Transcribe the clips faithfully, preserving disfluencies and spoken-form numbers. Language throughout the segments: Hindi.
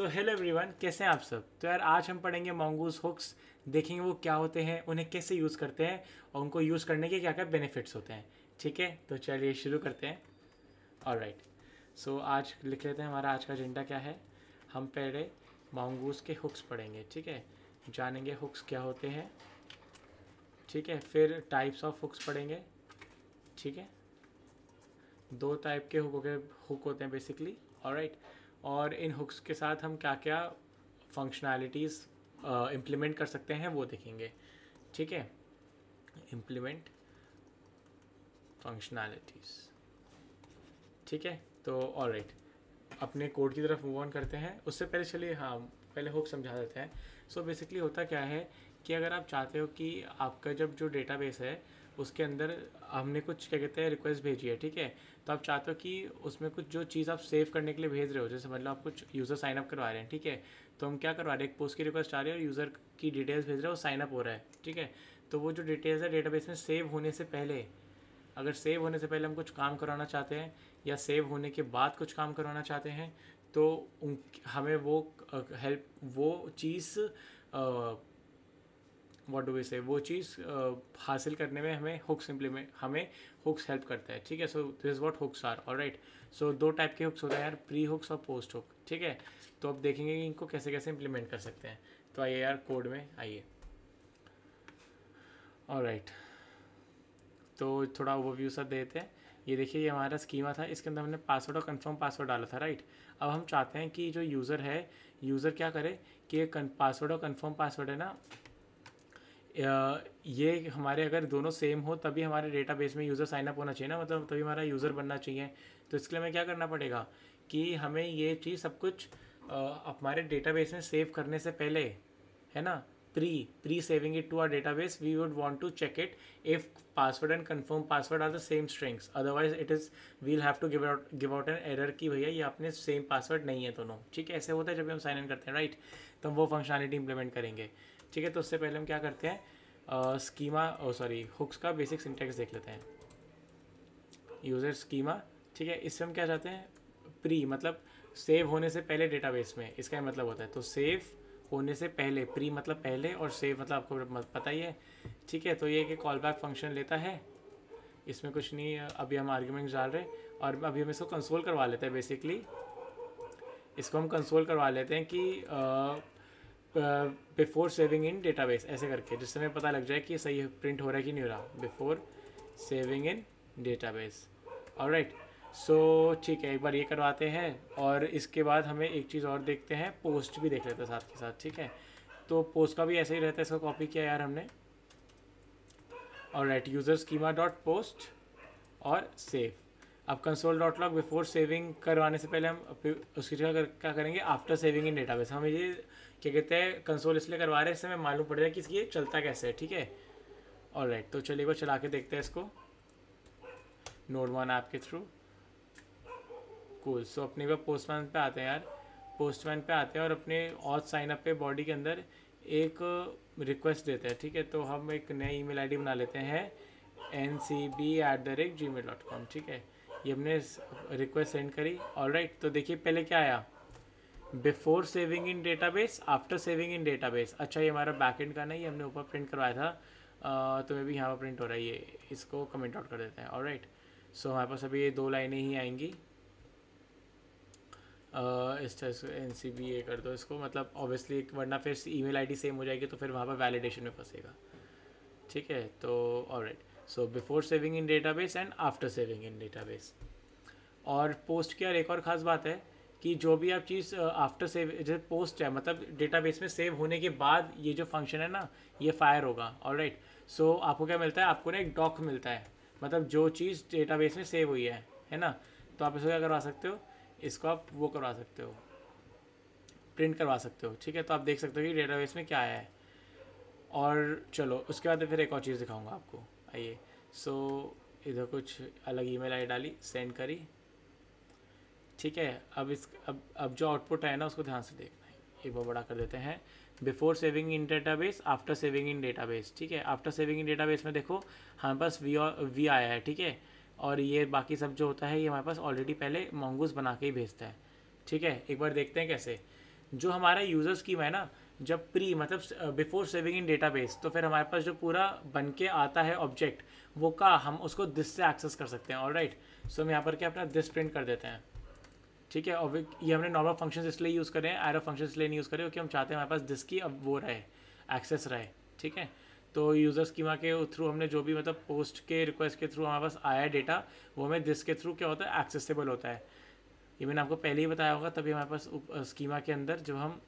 सो हेलो एवरीवन, कैसे हैं आप सब। तो यार आज हम पढ़ेंगे Mongoose हुक्स, देखेंगे वो क्या होते हैं, उन्हें कैसे यूज़ करते हैं और उनको यूज़ करने के क्या क्या बेनिफिट्स होते हैं। ठीक है, तो चलिए शुरू करते हैं। ऑलराइट, सो आज लिख लेते हैं हमारा आज का एजेंडा क्या है। हम पहले Mongoose के हुक्स पढ़ेंगे, ठीक है, जानेंगे हुक्स क्या होते हैं, ठीक है, फिर टाइप्स ऑफ हुक्स पढ़ेंगे। ठीक है, दो टाइप के हुक के हुक होते हैं बेसिकली। ऑलराइट, और इन हुक्स के साथ हम क्या क्या फंक्शनैलिटीज़ इम्प्लीमेंट कर सकते हैं वो देखेंगे। ठीक है, इम्प्लीमेंट फंक्शनैलिटीज़। ठीक है, तो ऑलराइट, अपने कोड की तरफ मूव ऑन करते हैं। उससे पहले चलिए, हाँ, पहले हुक समझा देते हैं। सो so बेसिकली होता क्या है कि अगर आप चाहते हो कि आपका जब जो डेटाबेस है उसके अंदर हमने कुछ क्या कहते हैं रिक्वेस्ट भेजी है, ठीक है, तो आप चाहते हो कि उसमें कुछ जो चीज़ आप सेव करने के लिए भेज रहे हो, जैसे मतलब आप कुछ यूज़र साइन अप करवा रहे हैं, ठीक है, तो हम क्या करवा रहे हैं, एक पोस्ट की रिक्वेस्ट आ रही है और यूज़र की डिटेल्स भेज रहे हैं, वो साइन अप हो रहा है, ठीक है, तो वो जो डिटेल्स है डेटाबेस में सेव होने से पहले, अगर सेव होने से पहले हम कुछ काम करवाना चाहते हैं या सेव होने के बाद कुछ काम करवाना चाहते हैं, तो हमें वो हेल्प वो चीज़ व्हाट डू वी से वो चीज़ हासिल करने में हमें हुक्स इम्प्लीमेंट हमें हुक्स हेल्प करता है। ठीक है, so this what hooks are. Alright, so दो टाइप के हुक्स होते हैं यार, प्री हुक्स और पोस्ट हुक। ठीक है, तो अब देखेंगे कि इनको कैसे कैसे इम्प्लीमेंट कर सकते हैं। तो आइए यार कोड में आइए। ऑलराइट, तो थोड़ा ओवरव्यू सा देते हैं। ये देखिए, ये हमारा स्कीमा था, इसके अंदर हमने पासवर्ड और कंफर्म पासवर्ड डाला था। राइट, अब हम चाहते हैं कि जो यूज़र है यूज़र क्या करे कि पासवर्ड और कंफर्म पासवर्ड है ना, ये हमारे अगर दोनों सेम हो तभी हमारे डेटाबेस में यूज़र साइनअप होना चाहिए ना, मतलब तभी हमारा यूज़र बनना चाहिए। तो इसके लिए हमें क्या करना पड़ेगा कि हमें ये चीज़ सब कुछ हमारे डेटाबेस में सेव करने से पहले है ना, pre pre saving it to our database we would want to check it if password and confirm password are the same strings, otherwise it is we'll have to give out give out an error कि भैया ये आपने सेम पासवर्ड नहीं है दोनों। ठीक है, ऐसे होता है जब हम साइन इन करते हैं। राइट, तो हम वो फंक्शनैलिटी इंप्लीमेंट करेंगे। ठीक है, तो उससे पहले हम क्या करते हैं, स्कीमा ओ सॉरी हुक्स का बेसिक सिंटैक्स देख लेते हैं। यूज़र स्कीमा, ठीक है, इससे हम क्या चाहते हैं, प्री मतलब सेव होने से पहले डेटाबेस में, इसका मतलब होता है, तो सेव होने से पहले, प्री मतलब पहले और सेव मतलब आपको पता ही है। ठीक है, तो ये कि कॉल बैक फंक्शन लेता है, इसमें कुछ नहीं, अभी हम आर्ग्यूमेंट्स डाल रहे हैं और अभी हम इसको कंसोल करवा लेते हैं। बेसिकली इसको हम कंसोल करवा लेते हैं कि uh, before saving in database, ऐसे करके, जिससे हमें पता लग जाए कि सही प्रिंट हो रहा है कि नहीं हो रहा, before saving in database. Alright, so ठीक है, एक बार ये करवाते हैं और इसके बाद हमें एक चीज़ और देखते हैं, पोस्ट भी देख लेते हैं साथ के साथ। ठीक है, तो पोस्ट का भी ऐसे ही रहता है, इसको कॉपी किया यार हमने। Alright, user schema dot post और सेव। अब console dot log before saving करवाने से पहले हम उसकी जगह क्या करेंगे, आफ्टर सेविंग इन डेटाबेस। हम ये क्या कहते हैं कंसोल इसलिए करवा रहे हैं, इससे हमें मालूम पड़ जाए कि ये चलता कैसे है। ठीक है, ऑलराइट, तो चलिए वो चला के देखते हैं इसको नोड वन ऐप के थ्रू। कूल, सो अपने बार पोस्टमैन पे आते हैं यार, पोस्टमैन पे आते हैं और अपने ऑथ साइन अप पे बॉडी के अंदर एक रिक्वेस्ट देते हैं। ठीक है, तो हम एक नई ईमेल आईडी बना लेते हैं N C B at the rate Gmail dot com. ठीक है, ये हमने रिक्वेस्ट सेंड करी। ऑलराइट, तो देखिए पहले क्या आया, before saving in database, after saving in database. अच्छा, ये हमारा बैकएंड का नहीं, हमने ऊपर प्रिंट करवाया था, तो मे भी यहाँ पर प्रिंट हो रहा है, ये इसको कमेंट आउट कर देते हैं। ऑलराइट, सो हमारे पास अभी ये दो लाइनें ही आएंगी। इस तरह से एन सी बी ए कर दो इसको, मतलब ऑब्वियसली, वरना फिर ईमेल आईडी सेम हो जाएगी तो फिर वहाँ पर वैलिडेशन में फंसेगा। ठीक है, तो alright, so before saving in database and after saving in database. और पोस्ट की यार एक और ख़ास बात है कि जो भी आप चीज़ आफ्टर सेव, जैसे पोस्ट है मतलब डेटाबेस में सेव होने के बाद ये जो फंक्शन है ना, ये फायर होगा। ऑलराइट, सो आपको क्या मिलता है, आपको ना एक डॉक मिलता है, मतलब जो चीज़ डेटाबेस में सेव हुई है है ना, तो आप इसको क्या करवा सकते हो, इसको आप वो करवा सकते हो, प्रिंट करवा सकते हो। ठीक है, तो आप देख सकते हो कि डेटाबेस में क्या आया है। और चलो उसके बाद फिर एक और चीज़ दिखाऊंगा आपको, आइए। सो इधर कुछ अलग ईमेल आई डाली, सेंड करी। ठीक है, अब इस अब अब जो आउटपुट है ना उसको ध्यान से देखना है, एक बार बड़ा कर देते हैं, before saving in database, after saving in database. ठीक है, आफ्टर सेविंग इन डेटाबेस में देखो हमारे पास वी वी आया है। ठीक है, और ये बाकी सब जो होता है ये हमारे पास ऑलरेडी पहले Mongoose बना के ही भेजता है। ठीक है, एक बार देखते हैं कैसे। जो हमारा यूजर स्कीम है ना, जब प्री मतलब बिफोर सेविंग इन डेटाबेस, तो फिर हमारे पास जो पूरा बन के आता है ऑब्जेक्ट वो का हम उसको दिस से एक्सेस कर सकते हैं। ऑल राइट, सो हम यहाँ पर क्या अपना दिस प्रिंट कर देते हैं, ठीक है। और ये हमने नॉर्मल फंक्शंस इसलिए यूज़ करें, एरो फंक्शंस इसलिए नहीं यूज़ करें क्योंकि हम चाहते हैं हमारे पास दिस की अब वो रहे, एक्सेस रहे, ठीक है। तो यूज़र स्कीमा के थ्रू हमने जो भी मतलब पोस्ट के रिक्वेस्ट के थ्रू हमारे पास आया डेटा, वो हमें दिस के थ्रू क्या होता है, एक्सेसिबल होता है। ये मैंने आपको पहले ही बताया होगा, तभी हमारे पास स्कीमा के अंदर जब हम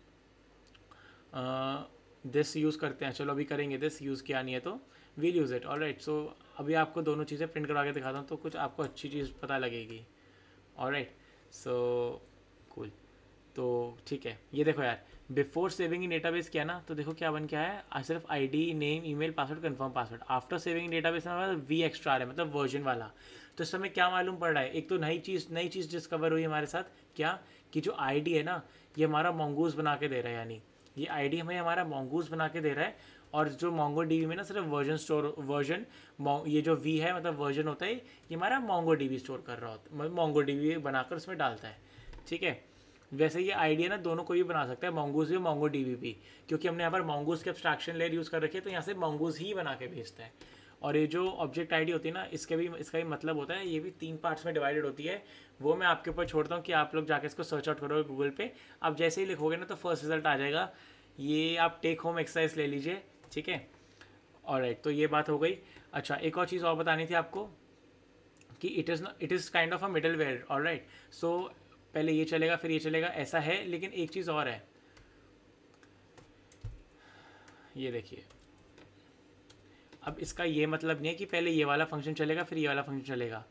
दिस यूज़ करते हैं, चलो अभी करेंगे दिस, यूज़ किया नहीं है तो we'll use it. All right, so अभी आपको दोनों चीज़ें प्रिंट करवा के दिखाता हूँ तो कुछ आपको अच्छी चीज़ पता लगेगी। ऑल राइट, सो कूल, तो ठीक है। ये देखो यार, बिफोर सेविंग इन डेटाबेस किया ना, तो देखो क्या बन क्या है, सिर्फ ID, name, email, password, confirm password. After saving in database में हमारा वी एक्स्ट्रा है, मतलब वर्जन वाला। तो इस समय क्या मालूम पड़ रहा है, एक तो नई चीज़ नई चीज़ डिस्कवर हुई हमारे साथ क्या, कि जो आईडी है ना ये हमारा Mongoose बना के दे रहा है, यानी ये आईडी हमें हमारा Mongoose बना के दे रहा है। और जो MongoDB में ना सिर्फ वर्जन स्टोर, वर्जन ये जो वी है मतलब वर्जन होता है, ये हमारा MongoDB स्टोर कर रहा होता, मतलब MongoDB बनाकर उसमें डालता है, ठीक है। वैसे ये आईडी है ना, दोनों को भी बना सकता है, Mongoose भी MongoDB भी, क्योंकि हमने यहाँ पर Mongoose के एब्स्ट्रैक्शन लेयर यूज़ कर रखे हैं, तो यहाँ से Mongoose ही बना के भेजता है। और ये जो ऑब्जेक्ट आईडी होती है ना, इसका भी इसका भी मतलब होता है, ये भी तीन पार्ट्स में डिवाइडेड होती है। वो मैं आपके ऊपर छोड़ता हूँ कि आप लोग जाके इसको सर्च आउट करोगे गूगल पे, आप जैसे ही लिखोगे ना तो फर्स्ट रिजल्ट आ जाएगा। ये आप टेक होम एक्सरसाइज ले लीजिए, ठीक है। ऑलराइट, तो ये बात हो गई। अच्छा, एक और चीज़ और बतानी थी आपको कि it is it is kind of a middle where. Alright, so पहले ये चलेगा फिर ये चलेगा, ऐसा है। लेकिन एक चीज़ और है, ये देखिए, अब इसका ये मतलब नहीं है कि पहले ये वाला फंक्शन चलेगा फिर ये वाला फंक्शन चलेगा।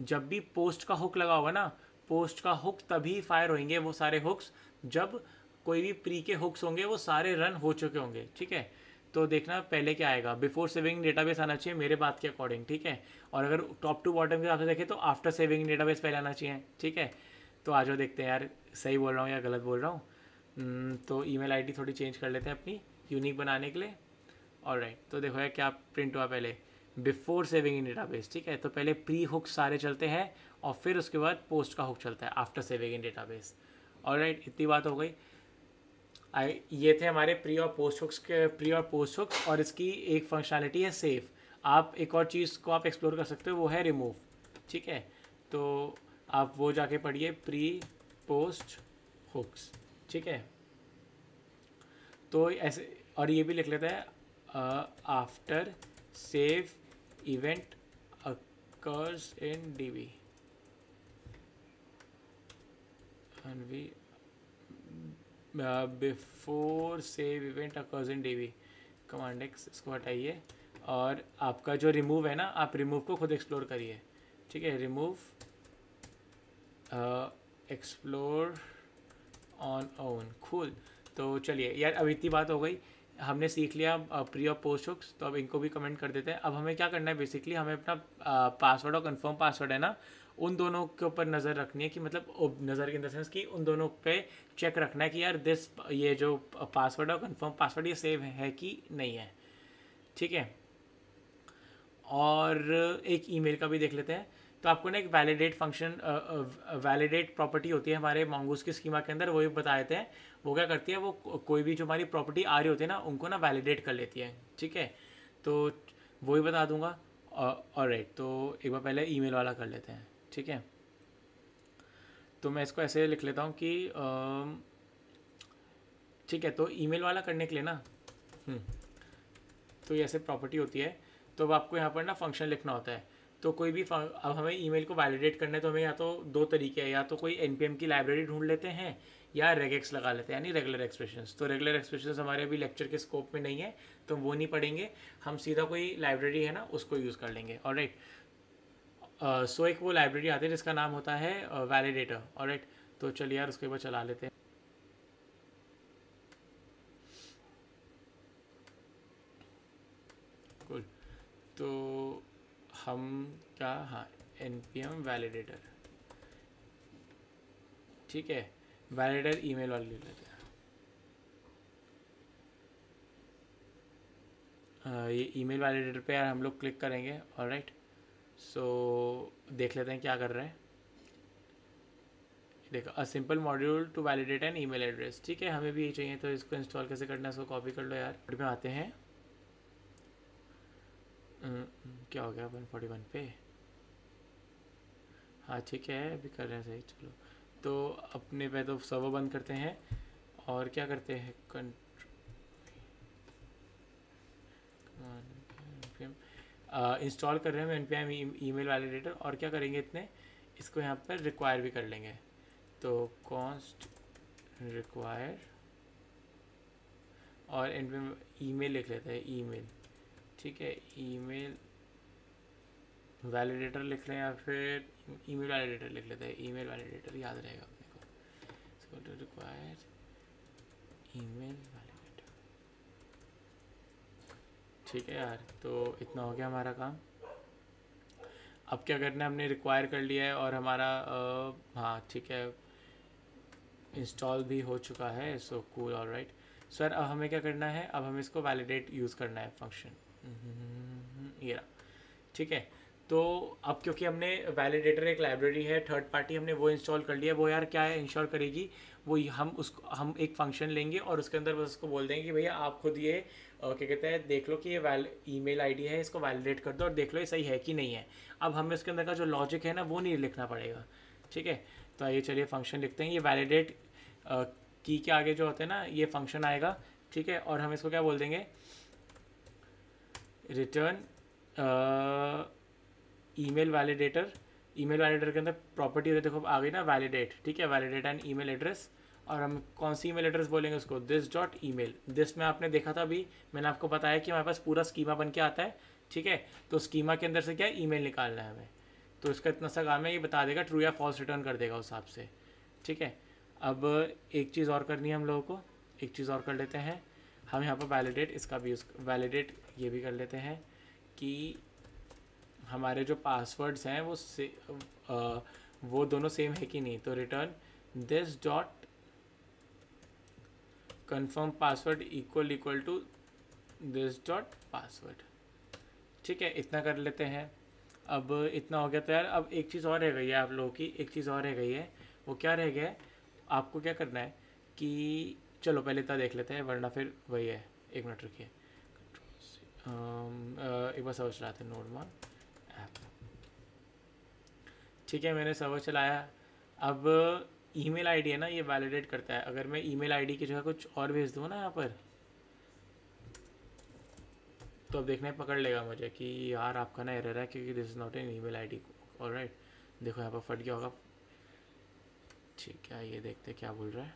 जब भी पोस्ट का हुक लगा होगा ना, पोस्ट का हुक तभी फायर होंगे वो सारे हुक्स, जब कोई भी प्री के हुक्स होंगे वो सारे रन हो चुके होंगे, ठीक है। तो देखना पहले क्या आएगा, बिफोर सेविंग डेटाबेस आना चाहिए मेरे बात के अकॉर्डिंग, ठीक है। और अगर टॉप टू बॉटम के आपसे देखें तो आफ्टर सेविंग डेटाबेस पहले आना चाहिए, ठीक है। तो आ जाओ देखते हैं यार, सही बोल रहा हूँ या गलत बोल रहा हूँ। तो ईमेल आईडी थोड़ी चेंज कर लेते हैं अपनी यूनिक बनाने के लिए। ऑलराइट, तो देखो यार क्या प्रिंट हुआ, पहले बिफोर सेविंग इन डेटाबेस, ठीक है। तो पहले प्री हुक सारे चलते हैं और फिर उसके बाद पोस्ट का हुक चलता है after saving in database. Alright, इतनी बात हो गई। आई ये थे हमारे प्री और पोस्ट हुक्स के, प्री और पोस्ट हुक्स। और इसकी एक फंक्शनैलिटी है सेफ, आप एक और चीज़ को आप एक्सप्लोर कर सकते हो, वो है रिमूव, ठीक है। तो आप वो जाके पढ़िए, प्री पोस्ट हुक्स, ठीक है। तो ऐसे, और ये भी लिख लेते हैं after save event occurs in DB and we before save event occurs in DB command X, इसको हटाइए। और आपका जो रिमूव है ना, आप रिमूव को खुद एक्सप्लोर करिए, ठीक है। Remove explore on own, cool. तो चलिए यार, अब इतनी बात हो गई, हमने सीख लिया प्री और पोस्ट हुक्स। तो अब इनको भी कमेंट कर देते हैं। अब हमें क्या करना है, बेसिकली हमें अपना पासवर्ड और कंफर्म पासवर्ड है ना, उन दोनों के ऊपर नज़र रखनी है, कि मतलब नज़र इन द सेंस कि उन दोनों पे चेक रखना है कि यार दिस, ये जो पासवर्ड और कंफर्म पासवर्ड ये सेव है कि नहीं है, ठीक है। और एक ईमेल का भी देख लेते हैं। तो आपको ना एक वैलिडेट फंक्शन, वैलिडेट प्रॉपर्टी होती है हमारे Mongoose के स्कीमा के अंदर, वो भी बताए थे। वो क्या करती है, वो कोई भी जो हमारी प्रॉपर्टी आ रही होती है ना, उनको ना वैलिडेट कर लेती है, ठीक है। तो वो भी बता दूंगा। ऑलराइट, तो एक बार पहले ईमेल वाला कर लेते हैं, ठीक है। तो मैं इसको ऐसे लिख लेता हूँ कि ठीक है। तो ईमेल वाला करने के लिए ना, तो ये ऐसे प्रॉपर्टी होती है। तो अब आपको यहाँ पर ना फंक्शन लिखना होता है। तो कोई भी, अब हमें ईमेल को वैलिडेट करने, तो हमें या तो दो तरीके हैं, या तो कोई एनपीएम की लाइब्रेरी ढूंढ लेते हैं या रेगेक्स लगा लेते हैं, यानी रेगुलर एक्सप्रेशंस। तो रेगुलर एक्सप्रेशंस हमारे अभी लेक्चर के स्कोप में नहीं है, तो वो नहीं पढ़ेंगे, हम सीधा कोई लाइब्रेरी है ना उसको यूज़ कर लेंगे। ऑलराइट, सो एक वो लाइब्रेरी आती है जिसका नाम होता है वैलिडेटर। ऑलराइट, तो चलिए यार उसके बाद चला लेते हैं। कूल, तो हम क्या, हाँ, एनपीएम वैलिडेटर, ठीक है। वैलिडेटर ईमेल वाले ले लेते हैं। ये ईमेल वैलिडेटर पे यार हम लोग क्लिक करेंगे। ऑलराइट, सो देख लेते हैं क्या कर रहे हैं। देखो a simple module to validate an email address, ठीक है हमें भी ये चाहिए। तो इसको इंस्टॉल कैसे करना है, इसको कॉपी कर लो यार। कोड में आते हैं, क्या हो गया वन फोर्टी वन पे, हाँ ठीक है अभी कर रहे हैं सही। चलो तो अपने पे तो सर्वर बंद करते हैं और क्या करते हैं इंस्टॉल कर रहे हैं हम N P M email validator. और क्या करेंगे इतने, इसको यहाँ पर रिक्वायर भी कर लेंगे। तो कॉन्स्ट रिक्वायर और एन पी एम ईमेल लिख लेते हैं ईमेल, ठीक है ईमेल वैलिडेटर लिख लें या फिर ईमेल वैलिडेटर लिख लेते हैं, ईमेल वैलिडेटर याद रहेगा अपने को। इसको तो रिक्वायर ईमेल वैलिडेटर, ठीक है यार। तो इतना हो गया हमारा काम। अब क्या करना है, हमने रिक्वायर कर लिया है और हमारा आ, हाँ ठीक है इंस्टॉल भी हो चुका है। So cool all right sir. अब हमें क्या करना है, अब हमें इसको वैलिडेट यूज़ करना है फंक्शन ये, ठीक है। तो अब क्योंकि हमने वैलिडेटर एक लाइब्रेरी है थर्ड पार्टी, हमने वो इंस्टॉल कर लिया है। वो यार क्या है इंश्योर करेगी, वो हम उसको हम एक फंक्शन लेंगे और उसके अंदर बस उसको बोल देंगे कि भैया आप खुद ये क्या कहते हैं देख लो कि ये वैल ईमेल आईडी है, इसको वैलिडेट कर दो और देख लो ये सही है कि नहीं है। अब हमें उसके अंदर का जो लॉजिक है ना वो नहीं लिखना पड़ेगा, ठीक है। तो ये चलिए फंक्शन लिखते हैं, ये वैलिडेट की के आगे जो होता है ना ये फंक्शन आएगा, ठीक है। और हम इसको क्या बोल देंगे, return email validator. Email validator के अंदर प्रॉपर्टी होती है, देखो आ गई ना वैलिडेट, ठीक है वैलिडेट एंड ईमेल एड्रेस। और हम कौन सी ईमेल एड्रेस बोलेंगे उसको, दिस डॉट ईमेल। दिस में आपने देखा था अभी, मैंने आपको बताया कि हमारे पास पूरा स्कीमा बन के आता है, ठीक है। तो स्कीमा के अंदर से क्या ईमेल निकालना है हमें, तो इसका इतना सा काम है, ये बता देगा ट्रू या फॉल्स रिटर्न कर देगा उस हिसाब से, ठीक है। अब एक चीज़ और करनी है हम लोगों को, एक चीज़ और कर लेते हैं हम यहाँ पर वैलिडेट, इसका भी वैलिडेट ये भी कर लेते हैं कि हमारे जो पासवर्ड्स हैं वो से आ, वो दोनों सेम है कि नहीं। तो return this dot confirm password equal equal to this dot password, ठीक है इतना कर लेते हैं। अब इतना हो गया तो यार अब एक चीज़ और रह गई है आप लोगों की, एक चीज़ और रह गई है। वो क्या रह गया है, आपको क्या करना है कि चलो पहले इतना देख लेते हैं वरना फिर वही है। एक मिनट रुकिए, एक बार सोच रहा था नोड वन, ठीक है मैंने सर्वर चलाया। अब ईमेल आईडी है ना ये वैलिडेट करता है, अगर मैं ईमेल आईडी की जगह कुछ और भेज दूँ ना यहाँ पर तो अब देखना है पकड़ लेगा मुझे कि यार आपका ना एरर है क्योंकि this is not an email ID. Alright देखो यहाँ पर फट गया होगा, ठीक है ये देखते क्या बोल रहा है।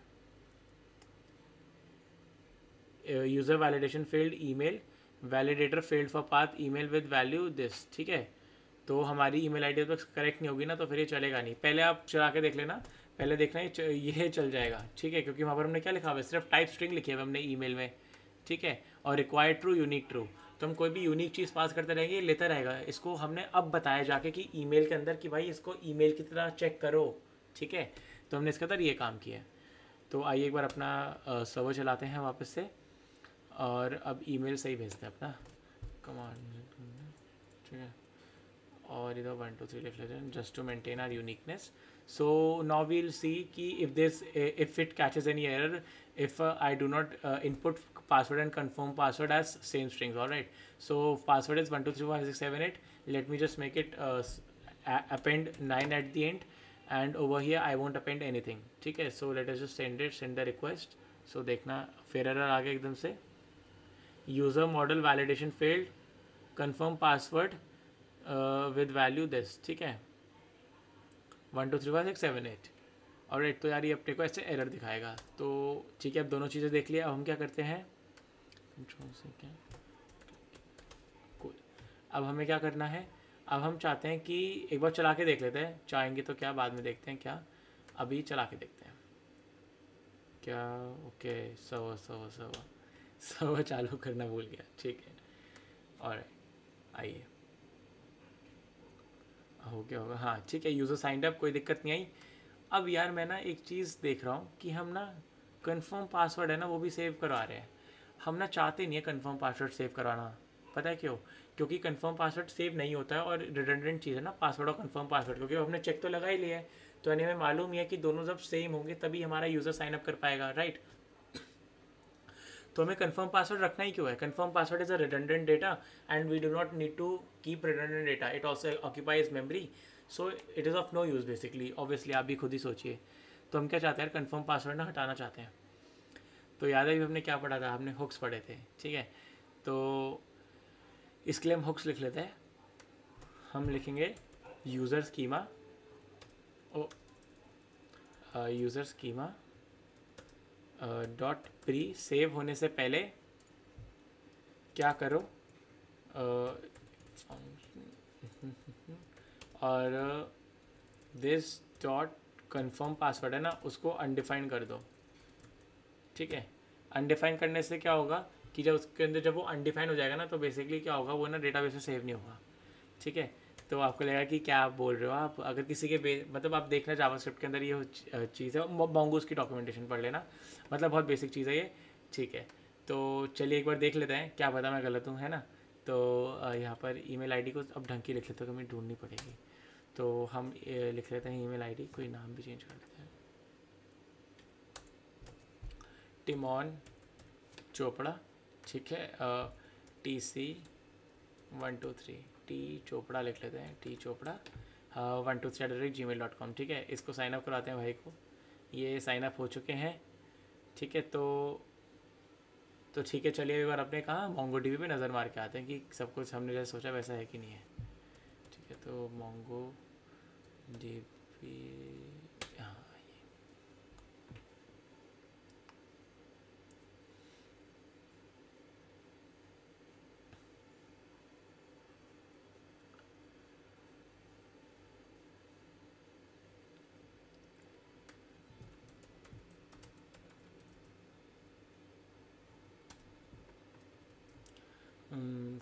User validation failed, email validator failed for path email with value this, ठीक है। तो हमारी ईमेल आईडी तो करेक्ट नहीं होगी ना तो फिर ये चलेगा नहीं। पहले आप चला के देख लेना, पहले देखना ये ये चल जाएगा, ठीक है। क्योंकि वहाँ पर हमने क्या लिखा हुआ है, सिर्फ टाइप स्ट्रिंग लिखी है हमने ईमेल में, ठीक है। और रिक्वायर ट्रू यूनिक ट्रू, तो हम कोई भी यूनिक चीज़ पास करते रहेंगे ये लेता रहेगा। इसको हमने अब बताया जाके कि ईमेल के अंदर कि भाई इसको ईमेल की तरह चेक करो, ठीक है। तो हमने इसके अंदर ये काम किया। तो आइए एक बार अपना सर्वर चलाते हैं वापस से और अब ईमेल सही भेजते हैं अपना कमांड, ठीक है। और इधर वन टू थ्री लिख लेते हैं just to maintain our uniqueness. So now we'll see कि if this if it catches any error if I do not input password and confirm password as same strings. All right so password is one two three four five six seven eight, let me just make it append nine at the end and over here I won't append anything, ठीक है। So let us just send it, send the request. So देखना फिर एरर आ गया एकदम से, user model validation failed confirm password with value this, ठीक है one two three five six seven eight. और एक तो यार ये अपने को ऐसे एरर दिखाएगा। तो ठीक है अब दोनों चीज़ें देख लिया। अब हम क्या करते हैं, cool. अब हमें क्या करना है, अब हम चाहते हैं कि एक बार चला के देख लेते हैं, चाहेंगे तो क्या बाद में देखते हैं क्या, अभी चला के देखते हैं क्या। Okay server server server server चालू करना भूल गया, ठीक है। और आइए हो गया होगा, हाँ ठीक है यूज़र साइंड अप, कोई दिक्कत नहीं आई। अब यार मैं ना एक चीज़ देख रहा हूँ कि हम ना कंफर्म पासवर्ड है ना वो भी सेव करवा रहे हैं। हम ना चाहते नहीं है कंफर्म पासवर्ड सेव करवाना, पता है क्यों, क्योंकि कंफर्म पासवर्ड सेव नहीं होता है और रिडंडेंट चीज़ है ना पासवर्ड और कंफर्म पासवर्ड, क्योंकि हमने चेक तो लगा ही लिया है। तो यानी हमें मालूम है कि दोनों जब सेम होंगे तभी हमारा यूज़र साइनअप कर पाएगा, राइट। तो हमें कंफर्म पासवर्ड रखना ही क्यों है? Confirm password is a redundant data and we do not need to keep redundant data, it also occupies memory, so it is of no use basically, obviously आप भी खुद ही सोचिए। तो हम क्या चाहते हैं, कंफर्म पासवर्ड ना हटाना चाहते हैं। तो याद है कि हमने क्या पढ़ा था, हमने हुक्स पढ़े थे, ठीक है। तो इसके लिए हम हुक्स लिख लेते हैं, हम लिखेंगे user schema, oh user schema dot pre, save होने से पहले क्या करो, और दिस डॉट कन्फर्म पासवर्ड है ना, उसको अनडिफाइन कर दो, ठीक है। अनडिफाइन करने से क्या होगा कि जब उसके अंदर जब वो अनडिफाइन हो जाएगा ना, तो बेसिकली क्या होगा, वो ना डेटाबेस में सेव नहीं होगा, ठीक है। तो आपको लगेगा कि क्या आप बोल रहे हो, आप अगर किसी के बे मतलब आप देखना जावास्क्रिप्ट के अंदर ये चीज़ है, मोंगूस की डॉक्यूमेंटेशन पढ़ लेना, मतलब बहुत बेसिक चीज़ है ये, ठीक है। तो चलिए एक बार देख लेते हैं, क्या पता मैं गलत हूँ, है ना। तो यहाँ पर ईमेल आईडी को अब ढंग की लिख लेते हैं, हमें ढूंढनी पड़ेगी। तो हम लिख लेते हैं ईमेल आईडी, कोई नाम भी चेंज कर लेते हैं, टिमोन चोपड़ा, ठीक है। T C one two three T Chopra लिख लेते हैं, T Chopra one two three at the rate Gmail dot com, ठीक है। इसको साइनअप कराते हैं भाई को, ये साइनअप हो चुके हैं, ठीक है। तो तो ठीक है, चलिए एक बार अपने कहाँ मोंगोडीबी पे नज़र मार के आते हैं कि सब कुछ हमने जैसे सोचा वैसा है कि नहीं है, ठीक है। तो मोंगोडीबी, हाँ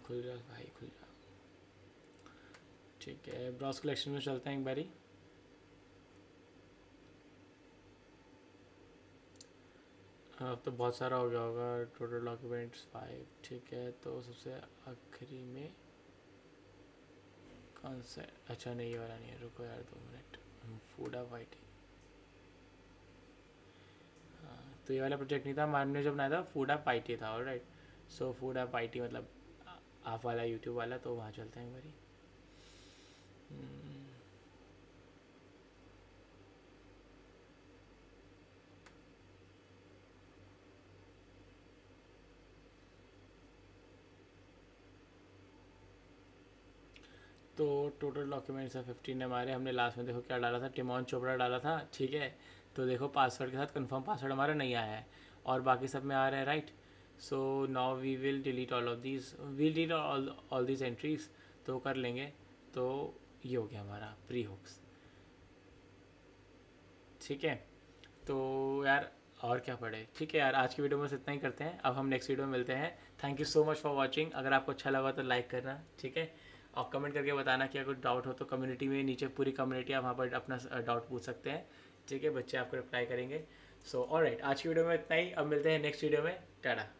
खुल जाओ भाई, खुल जाओ, ठीक है। ब्राउज कलेक्शन में चलते हैं एक बारी, अब तो बहुत सारा हो गया होगा, टोटल डॉक्यूमेंट्स फाइव, ठीक है। तो सबसे आखिरी में कौन सा, अच्छा नहीं ये वाला नहीं है, रुको यार दो मिनट, फूडा वाइटी, हाँ तो ये वाला प्रोजेक्ट नहीं था, मामले जब बनाया था फूडा पाइटी था, ऑल राइट। सो फूडा पाइटी मतलब आप वाला यूट्यूब वाला, तो वहाँ चलते हैं भाई। तो टोटल डॉक्यूमेंट्स है फिफ्टीन हमारे, हमने लास्ट में देखो क्या डाला था, टिमोन चोपड़ा डाला था, ठीक है। तो देखो पासवर्ड के साथ कंफर्म पासवर्ड हमारा नहीं आया है और बाकी सब में आ रहा है, right. So now we will delete all of this, we delete all all this entries, तो कर लेंगे। तो ये हो गया हमारा प्री हुक्स, ठीक है। तो यार और क्या पड़े, ठीक है यार, आज की वीडियो में इतना ही करते हैं, अब हम नेक्स्ट वीडियो में मिलते हैं। Thank you so much for watching, अगर आपको अच्छा लगा तो लाइक करना, ठीक है, और कमेंट करके बताना कि अगर डाउट हो तो कम्युनिटी में, नीचे पूरी कम्युनिटी आप वहाँ पर अपना डाउट पूछ सकते हैं, ठीक है, बच्चे आपको रिप्लाई करेंगे। सो ऑलराइट, आज की वीडियो में इतना ही, अब मिलते हैं नेक्स्ट वीडियो में, टाटा।